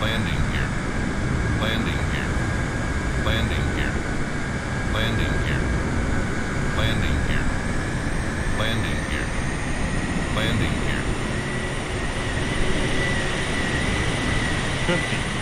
landing here, landing here, landing here, landing here, landing here, landing here, landing here. 50.